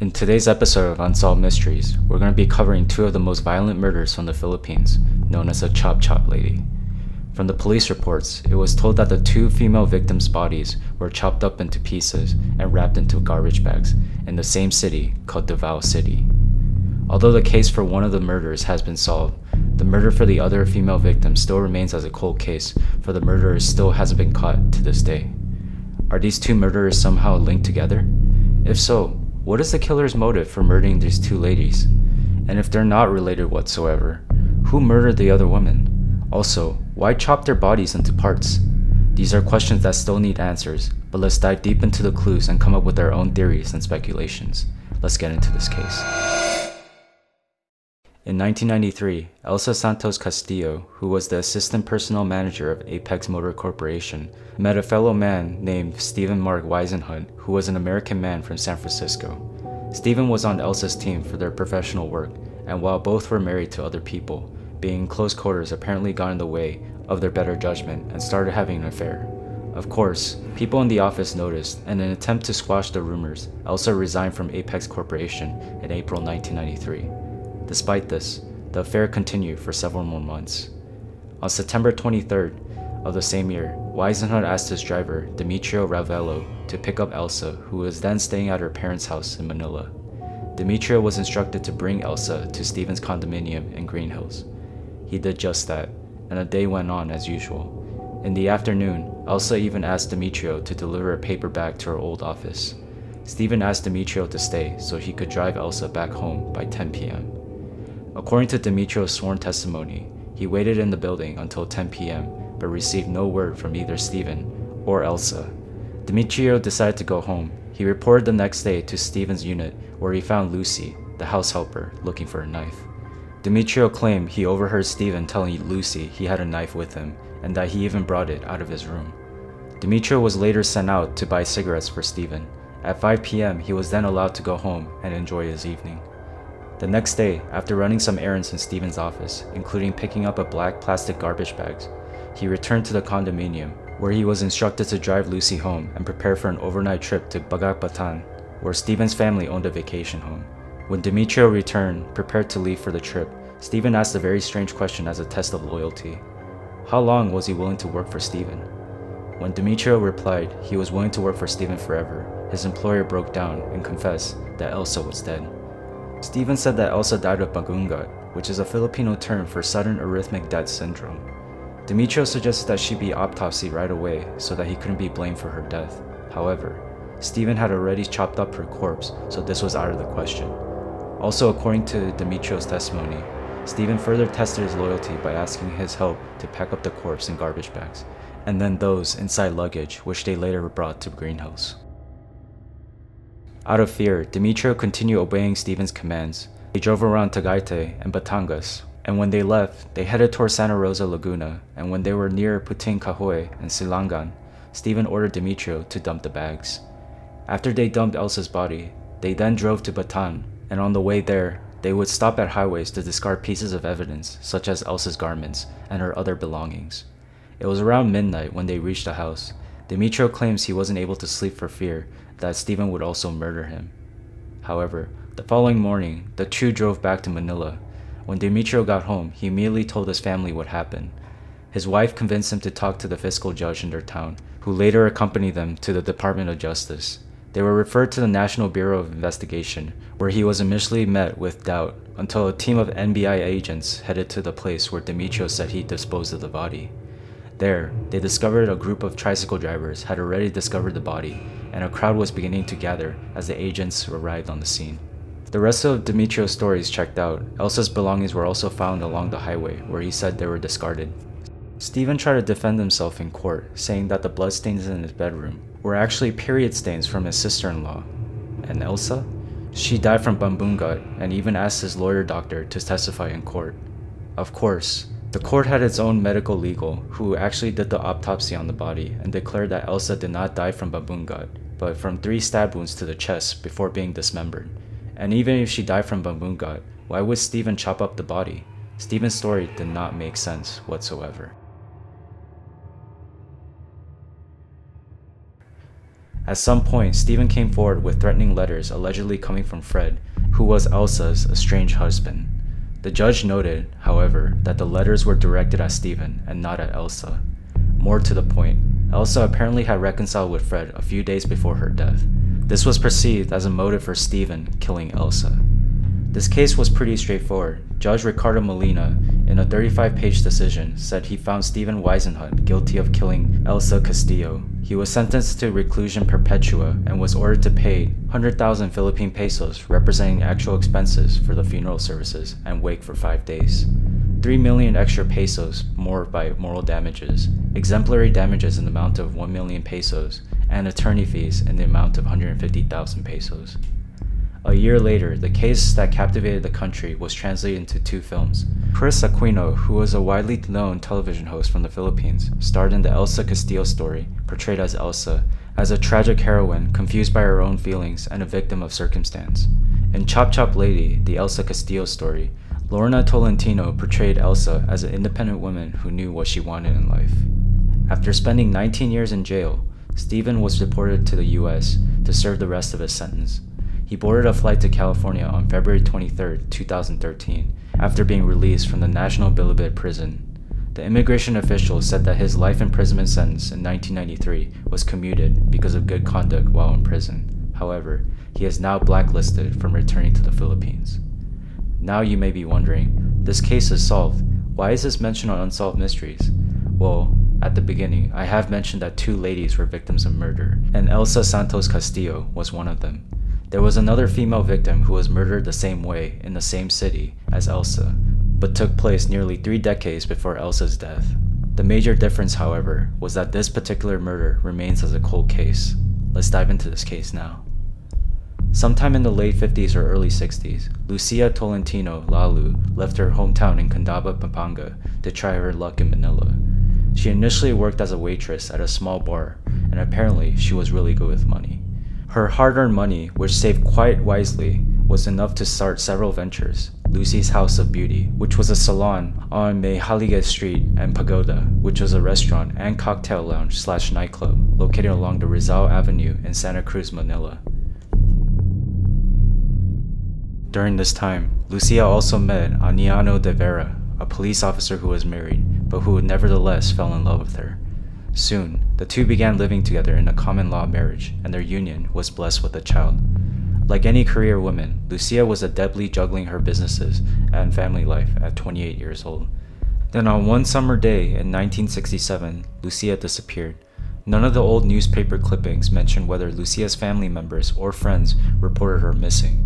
In today's episode of Unsolved Mysteries, we're going to be covering two of the most violent murders from the Philippines, known as the Chop Chop Lady. From the police reports, it was told that the two female victims' bodies were chopped up into pieces and wrapped into garbage bags in the same city called Davao City. Although the case for one of the murders has been solved, the murder for the other female victim still remains as a cold case, for the murderer still hasn't been caught to this day. Are these two murderers somehow linked together? If so, what is the killer's motive for murdering these two ladies? And if they're not related whatsoever, who murdered the other woman? Also, why chop their bodies into parts? These are questions that still need answers, but let's dive deep into the clues and come up with our own theories and speculations. Let's get into this case. In 1993, Elsa Santos Castillo, who was the assistant personnel manager of Apex Motor Corporation, met a fellow man named Steven Mark Whisenhunt, who was an American man from San Francisco. Steven was on Elsa's team for their professional work, and while both were married to other people, being in close quarters apparently got in the way of their better judgment and started having an affair. Of course, people in the office noticed, and in an attempt to squash the rumors, Elsa resigned from Apex Corporation in April 1993. Despite this, the affair continued for several more months. On September 23rd of the same year, Whisenhunt asked his driver, Demetrio Ravello, to pick up Elsa, who was then staying at her parents' house in Manila. Demetrio was instructed to bring Elsa to Steven's condominium in Green Hills. He did just that, and the day went on as usual. In the afternoon, Elsa even asked Demetrio to deliver a paper bag to her old office. Steven asked Demetrio to stay so he could drive Elsa back home by 10 p.m. According to Demetrio's sworn testimony, he waited in the building until 10 p.m. but received no word from either Steven or Elsa. Demetrio decided to go home. He reported the next day to Steven's unit, where he found Lucy, the house helper, looking for a knife. Demetrio claimed he overheard Steven telling Lucy he had a knife with him and that he even brought it out of his room. Demetrio was later sent out to buy cigarettes for Steven. At 5 p.m. he was then allowed to go home and enjoy his evening. The next day, after running some errands in Steven's office, including picking up a black plastic garbage bag, he returned to the condominium, where he was instructed to drive Lucy home and prepare for an overnight trip to Bagakbatan, where Steven's family owned a vacation home. When Demetrio returned, prepared to leave for the trip, Steven asked a very strange question as a test of loyalty. How long was he willing to work for Steven? When Demetrio replied he was willing to work for Steven forever, his employer broke down and confessed that Elsa was dead. Steven said that Elsa died of Bagunga, which is a Filipino term for sudden arrhythmic death syndrome. Demetrio suggested that she be autopsied right away so that he couldn't be blamed for her death. However, Steven had already chopped up her corpse, so this was out of the question. Also, according to Demetrio's testimony, Steven further tested his loyalty by asking his help to pack up the corpse in garbage bags, and then those inside luggage, which they later brought to Green Hills. Out of fear, Demetrio continued obeying Steven's commands. They drove around Tagaytay and Batangas, and when they left, they headed toward Santa Rosa Laguna, and when they were near Putin Cahoy and Silangan, Steven ordered Demetrio to dump the bags. After they dumped Elsa's body, they then drove to Bataan, and on the way there, they would stop at highways to discard pieces of evidence such as Elsa's garments and her other belongings. It was around midnight when they reached the house. Demetrio claims he wasn't able to sleep for fear that Steven would also murder him. However, the following morning, the two drove back to Manila. When Demetrio got home, he immediately told his family what happened. His wife convinced him to talk to the fiscal judge in their town, who later accompanied them to the Department of Justice. They were referred to the National Bureau of Investigation, where he was initially met with doubt until a team of NBI agents headed to the place where Demetrio said he disposed of the body. There, they discovered a group of tricycle drivers had already discovered the body, and a crowd was beginning to gather as the agents arrived on the scene. The rest of Demetrio's stories checked out. Elsa's belongings were also found along the highway, where he said they were discarded. Steven tried to defend himself in court, saying that the bloodstains in his bedroom were actually period stains from his sister-in-law. And Elsa? She died from Bagunga, and even asked his lawyer doctor to testify in court. Of course, the court had its own medical legal, who actually did the autopsy on the body and declared that Elsa did not die from Bagunga, but from 3 stab wounds to the chest before being dismembered. And even if she died from Bagunga, why would Steven chop up the body? Steven's story did not make sense whatsoever. At some point, Steven came forward with threatening letters allegedly coming from Fred, who was Elsa's estranged husband. The judge noted, however, that the letters were directed at Steven and not at Elsa. More to the point, Elsa apparently had reconciled with Fred a few days before her death. This was perceived as a motive for Steven killing Elsa. This case was pretty straightforward. Judge Ricardo Molina, in a 35-page decision, said he found Steven Whisenhunt guilty of killing Elsa Castillo. He was sentenced to reclusion perpetua and was ordered to pay 100,000 Philippine pesos, representing actual expenses for the funeral services, and wake for 5 days. 3 million extra pesos more by moral damages, exemplary damages in the amount of 1 million pesos, and attorney fees in the amount of 150,000 pesos. A year later, the case that captivated the country was translated into 2 films. Kris Aquino, who was a widely known television host from the Philippines, starred in the Elsa Castillo story, portrayed as Elsa, as a tragic heroine confused by her own feelings and a victim of circumstance. In Chop Chop Lady, the Elsa Castillo story, Lorna Tolentino portrayed Elsa as an independent woman who knew what she wanted in life. After spending 19 years in jail, Steven was deported to the US to serve the rest of his sentence. He boarded a flight to California on February 23, 2013, after being released from the National Bilibid Prison. The immigration official said that his life imprisonment sentence in 1993 was commuted because of good conduct while in prison. However, he is now blacklisted from returning to the Philippines. Now you may be wondering, this case is solved. Why is this mentioned on Unsolved Mysteries? Well, at the beginning, I have mentioned that 2 ladies were victims of murder, and Elsa Santos Castillo was one of them. There was another female victim who was murdered the same way in the same city as Elsa, but took place nearly 3 decades before Elsa's death. The major difference, however, was that this particular murder remains as a cold case. Let's dive into this case now. Sometime in the late 50s or early 60s, Lucia Tolentino Lalu left her hometown in Candaba, Pampanga to try her luck in Manila. She initially worked as a waitress at a small bar, and apparently she was really good with money. Her hard-earned money, which saved quite wisely, was enough to start several ventures. Lucy's House of Beauty, which was a salon on Mejaliga Street, and Pagoda, which was a restaurant and cocktail lounge/nightclub located along the Rizal Avenue in Santa Cruz, Manila. During this time, Lucia also met Aniano de Vera, a police officer who was married, but who nevertheless fell in love with her. Soon, the 2 began living together in a common-law marriage, and their union was blessed with a child. Like any career woman, Lucia was adeptly juggling her businesses and family life at 28 years old. Then on one summer day in 1967, Lucia disappeared. None of the old newspaper clippings mentioned whether Lucia's family members or friends reported her missing.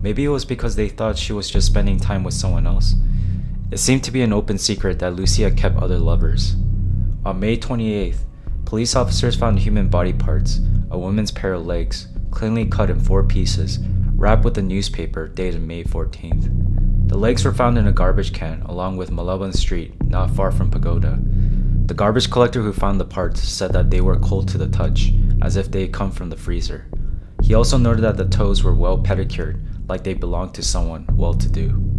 Maybe it was because they thought she was just spending time with someone else. It seemed to be an open secret that Lucia kept other lovers. On May 28th, police officers found human body parts, a woman's pair of legs, cleanly cut in 4 pieces, wrapped with a newspaper dated May 14th. The legs were found in a garbage can along with Malaban Street, not far from Pagoda. The garbage collector who found the parts said that they were cold to the touch, as if they had come from the freezer. He also noted that the toes were well pedicured, like they belonged to someone well-to-do.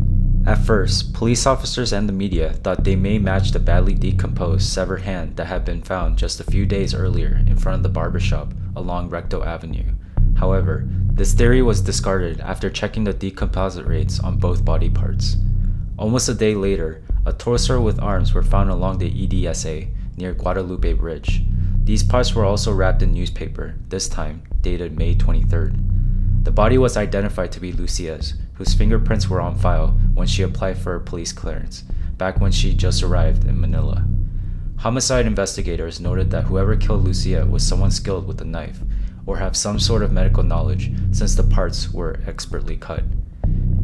At first, police officers and the media thought they may match the badly decomposed, severed hand that had been found just a few days earlier in front of the barbershop along Recto Avenue. However, this theory was discarded after checking the decomposite rates on both body parts. Almost a day later, a torso with arms were found along the EDSA near Guadalupe Bridge. These parts were also wrapped in newspaper, this time dated May 23rd. The body was identified to be Lucia's, whose fingerprints were on file when she applied for a police clearance, back when she just arrived in Manila. Homicide investigators noted that whoever killed Lucia was someone skilled with a knife, or have some sort of medical knowledge, since the parts were expertly cut.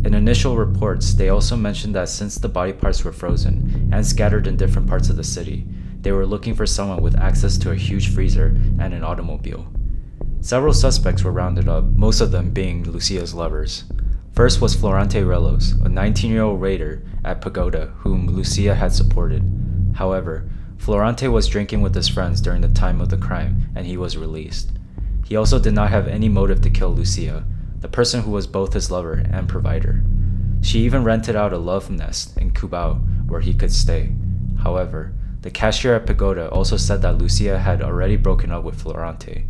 In initial reports, they also mentioned that since the body parts were frozen and scattered in different parts of the city, they were looking for someone with access to a huge freezer and an automobile. Several suspects were rounded up, most of them being Lucia's lovers. First was Florante Relos, a 19-year-old raider at Pagoda whom Lucia had supported. However, Florante was drinking with his friends during the time of the crime, and he was released. He also did not have any motive to kill Lucia, the person who was both his lover and provider. She even rented out a love nest in Cubao where he could stay. However, the cashier at Pagoda also said that Lucia had already broken up with Florante.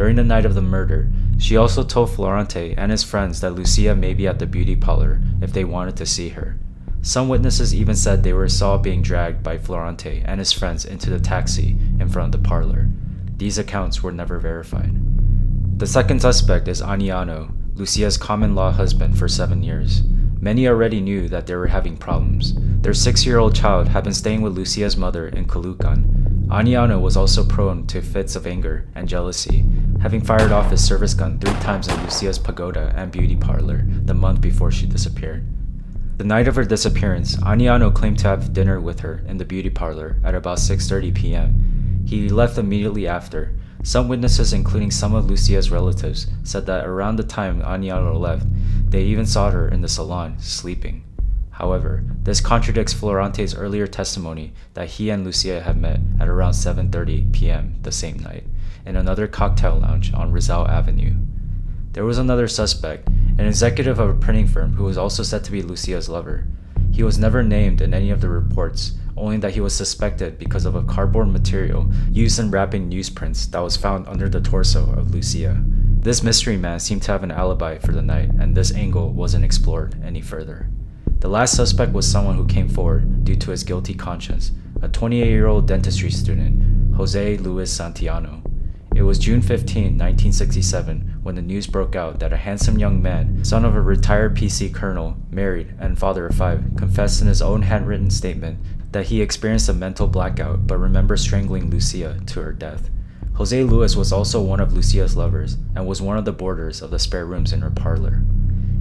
During the night of the murder, she also told Florante and his friends that Lucia may be at the beauty parlor if they wanted to see her. Some witnesses even said they saw being dragged by Florante and his friends into the taxi in front of the parlor. These accounts were never verified. The second suspect is Aniano, Lucia's common-law husband for 7 years. Many already knew that they were having problems. Their 6-year-old child had been staying with Lucia's mother in Caloocan. Aniano was also prone to fits of anger and jealousy, having fired off his service gun 3 times at Lucia's pagoda and beauty parlor the month before she disappeared. The night of her disappearance, Aniano claimed to have dinner with her in the beauty parlor at about 6:30 p.m. He left immediately after. Some witnesses, including some of Lucia's relatives, said that around the time Aniano left, they even saw her in the salon, sleeping. However, this contradicts Florante's earlier testimony that he and Lucia had met at around 7:30 p.m. the same night, in another cocktail lounge on Rizal Avenue. There was another suspect, an executive of a printing firm who was also said to be Lucia's lover. He was never named in any of the reports, only that he was suspected because of a cardboard material used in wrapping newsprints that was found under the torso of Lucia. This mystery man seemed to have an alibi for the night, and this angle wasn't explored any further. The last suspect was someone who came forward due to his guilty conscience, a 28-year-old dentistry student, Jose Luis Santiano. It was June 15, 1967, when the news broke out that a handsome young man, son of a retired PC colonel, married, and father of 5, confessed in his own handwritten statement that he experienced a mental blackout but remembers strangling Lucia to her death. Jose Luis was also one of Lucia's lovers and was one of the boarders of the spare rooms in her parlor.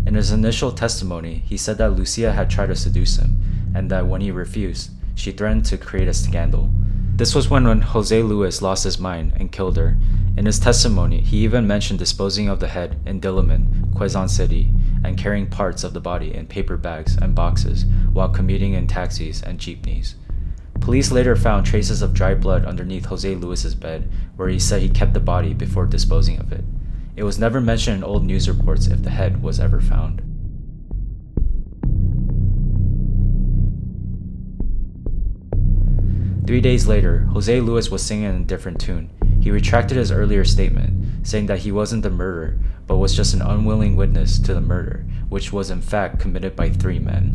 In his initial testimony, he said that Lucia had tried to seduce him, and that when he refused, she threatened to create a scandal. This was when Jose Luis lost his mind and killed her. In his testimony, he even mentioned disposing of the head in Diliman, Quezon City, and carrying parts of the body in paper bags and boxes while commuting in taxis and jeepneys. Police later found traces of dry blood underneath Jose Luis's bed, where he said he kept the body before disposing of it. It was never mentioned in old news reports if the head was ever found. Three days later, Jose Luis was singing a different tune. He retracted his earlier statement, saying that he wasn't the murderer, but was just an unwilling witness to the murder, which was in fact committed by 3 men.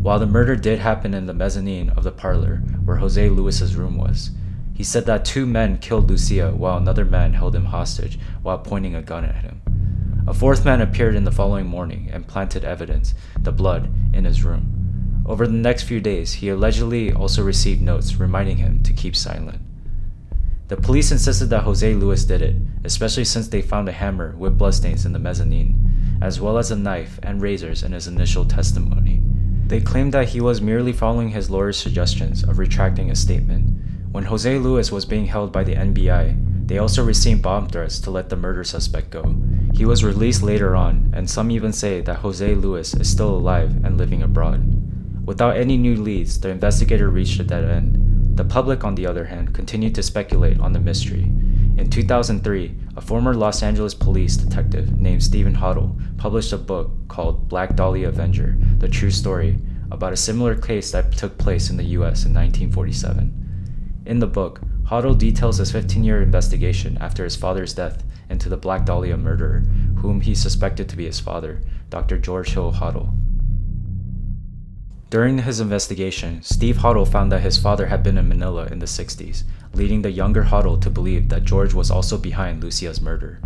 While the murder did happen in the mezzanine of the parlor, where Jose Luis's room was, he said that 2 men killed Lucia while another man held him hostage while pointing a gun at him. A 4th man appeared in the following morning and planted evidence, the blood, in his room. Over the next few days, he allegedly also received notes reminding him to keep silent. The police insisted that Jose Luis did it, especially since they found a hammer with bloodstains in the mezzanine, as well as a knife and razors in his initial testimony. They claimed that he was merely following his lawyer's suggestions of retracting his statement. When Jose Luis was being held by the NBI, they also received bomb threats to let the murder suspect go. He was released later on, and some even say that Jose Luis is still alive and living abroad. Without any new leads, the investigator reached a dead end. The public, on the other hand, continued to speculate on the mystery. In 2003, a former Los Angeles police detective named Steven Hodel published a book called Black Dahlia Avenger, The True Story, about a similar case that took place in the US in 1947. In the book, Hodel details his 15-year investigation after his father's death into the Black Dahlia murderer, whom he suspected to be his father, Dr. George Hill Hodel. During his investigation, Steve Hodel found that his father had been in Manila in the 60s, leading the younger Hodel to believe that George was also behind Lucia's murder.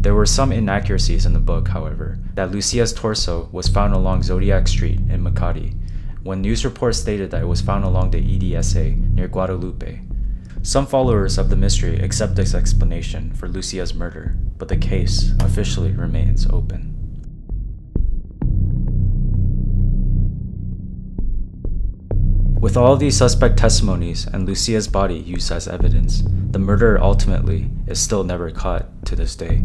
There were some inaccuracies in the book, however, that Lucia's torso was found along Zodiac Street in Makati, when news reports stated that it was found along the EDSA near Guadalupe. Some followers of the mystery accept this explanation for Lucia's murder, but the case officially remains open. With all these suspect testimonies and Lucia's body used as evidence, the murderer ultimately is still never caught to this day.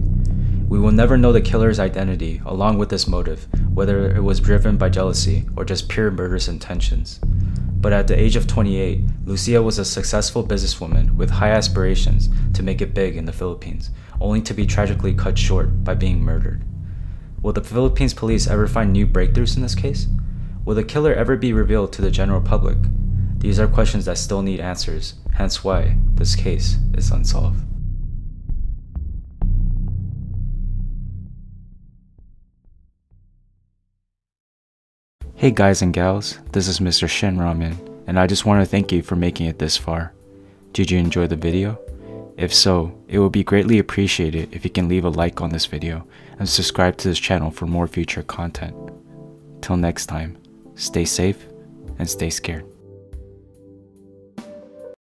We will never know the killer's identity along with his motive, whether it was driven by jealousy or just pure murderous intentions. But at the age of 28, Lucia was a successful businesswoman with high aspirations to make it big in the Philippines, only to be tragically cut short by being murdered. Will the Philippines police ever find new breakthroughs in this case? Will the killer ever be revealed to the general public? These are questions that still need answers, hence why this case is unsolved. Hey guys and gals, this is Mr. Shin Ramen, and I just want to thank you for making it this far. Did you enjoy the video? If so, it would be greatly appreciated if you can leave a like on this video and subscribe to this channel for more future content. Till next time, stay safe and stay scared.